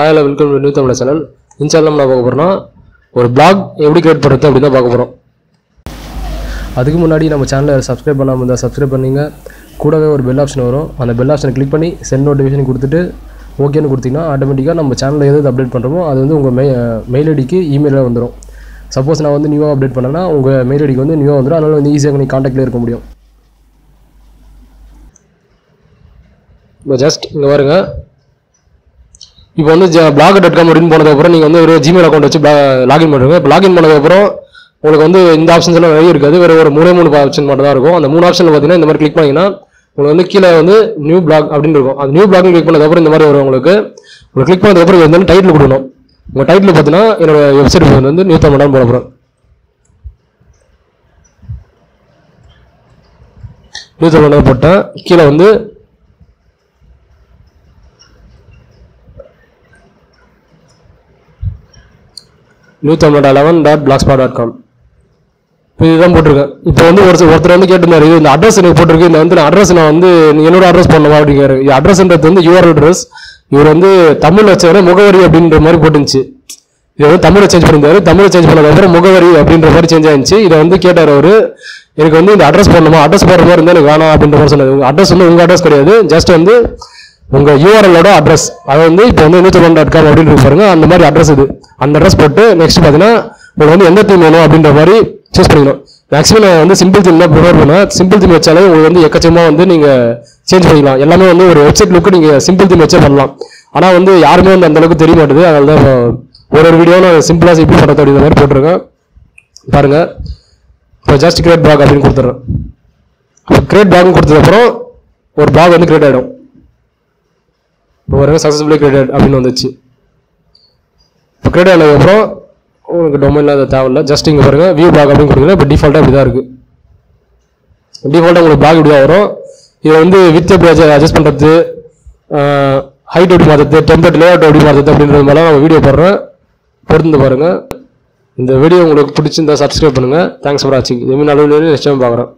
Hi, hello, welcome to new Tamil channel. In channel we will see a blog every create channel subscribe a bell option and the bell option click panni send notification okay automatically channel update panrom mail id email suppose na new update panna mail id new easy contact just if you want to blog.com, you can log Gmail account. If you want to இந்த options எல்லாம் நிறைய இருக்குது வேற ஒரு மூணே மூணு option மட்டும் தான் இருக்கும் அந்த மூணு ஆப்ஷன்ல பாத்தீங்கன்னா இந்த மாதிரி கிளிக் பண்ணீங்கன்னா உங்களுக்கு வந்து கீழ வந்து நியூ blog அப்படினு இருக்கும் அந்த நியூ blog கிளிக் பண்ணதுக்கு அப்புறம் இந்த மாதிரி வரும் உங்களுக்கு ஒரு கிளிக் பண்ணதுக்கு அப்புறம் வந்து டைட்டில் கொடுக்கணும் உங்க டைட்டில் பாத்தீங்கன்னா என்னோட வெப்சைட் வந்து நியூ தமிழ்னு போட போறோம் நியூ தமிழ்னு போட்டா கீழ வந்து newthamil11.blogspot.com இதுதான் போட்டுருக்கேன் இப்போ வந்து ஒருத்தர் வந்து கேட்டிருந்தாரு இந்த அட்ரஸ் எனக்கு போட்டுருக்கு இந்த வந்து அட்ரஸ் நான் வந்து என்னோட அட்ரஸ் பண்ணவா அப்படிங்கிறாரு இந்த அட்ரஸ்ன்றது வந்து யுவர் அட்ரஸ் இவர் வந்து தமிழ் வச்சவரை முகவரி அப்படின்ற மாதிரி போட்டுருந்துச்சு இவர் வந்து தமிழை சேஞ்ச் பண்ணியிருந்தாரு தமிழை சேஞ்ச் பண்ணதுக்கப்புறம் முகவரி அப்படின்ற மாதிரி சேஞ்ச் ஆயிருந்துச்சு இதை வந்து கேட்டார் அவரு எனக்கு வந்து இந்த அட்ரஸ் பண்ணணுமா அட்ரஸ் போடுற மாதிரி இருந்தால் எனக்கு வேணாம் அப்படின்ற மாதிரி சொன்னார் உங்கள் அட்ரஸ் வந்து உங்கள் அட்ரஸ் கிடையாது ஜஸ்ட் வந்து உங்கள் யூஆர்எல்லோட அட்ரஸ் அது வந்து இப்போ வந்து 101.com அப்படின்னு பாருங்க அந்த மாதிரி அட்ரஸ் இது அந்த அட்ரஸ் போட்டு நெக்ஸ்ட் பார்த்தீங்கன்னா உங்களுக்கு வந்து எந்த தீம் வேணும் அப்படின்ற மாதிரி சூஸ் பண்ணிக்கணும் மேக்ஸிமம் நான் வந்து சிம்பிள் தீம் தான் ப்ரிஃபர் பண்ணுவேன் சிம்பிள் தீம் வச்சாலே உங்களுக்கு வந்து எக்கச்சக்கமாக வந்து நீங்கள் சேஞ்ச் பண்ணிக்கலாம் எல்லாமே வந்து ஒரு வெப்சைட் லுக்கு நீங்கள் சிம்பிள் தீம் வச்சே பண்ணலாம் ஆனால் வந்து யாருமே வந்து அந்தளவுக்கு தெரிய மாட்டேது அதனால தான் ஒரு ஒரு வீடியோவில் சிம்பிளாக எப்படி பண்ணுறது அப்படின்ற மாதிரி போட்டிருக்கேன் பாருங்கள் இப்போ ஜஸ்ட் கிரியேட் பிளாக் அப்படின்னு கொடுத்துட்றேன் அப்போ கிரியேட் பிளாக்னு கொடுத்ததுக்கப்புறம் ஒரு பிளாக் வந்து கிரியேட் ஆகிடும் இப்போ ஒரு சக்ஸஸ்ஃபுல்லி கிரியேட் அப்படின்னு வந்துச்சு இப்போ கிரியேட் ஆனதுக்கப்புறம் உங்களுக்கு டொமைன்லாம் அது தேவையில்லை ஜஸ்ட் இங்கே பாருங்கள் வியூ பிளாக் அப்படின்னு கொடுக்குறீங்க இப்போ டிஃபால்ட்டாக இப்படி தான் இருக்குது டிஃபால்ட்டாக உங்களுக்கு பிளாக் இப்படி தான் வரும் இதை வந்து வித் எப்படி அட்ஜஸ்ட் பண்ணுறது ஹைட் எப்படி மாற்றுறது டெம்ப்ளேட் லேஅவுட் எப்படி மாற்றுறது அப்படின்றது மாதிரிலாம் நம்ம வீடியோ போடுறேன் பொறுத்து பாருங்கள் இந்த வீடியோ உங்களுக்கு பிடிச்சிருந்தா சப்ஸ்கிரைப் பண்ணுங்கள் தேங்க்ஸ் ஃபார் வாட்சிங் எவ்வளோ அளவுலேயே நெக்ஸ்ட் டைம் பார்க்குறேன்.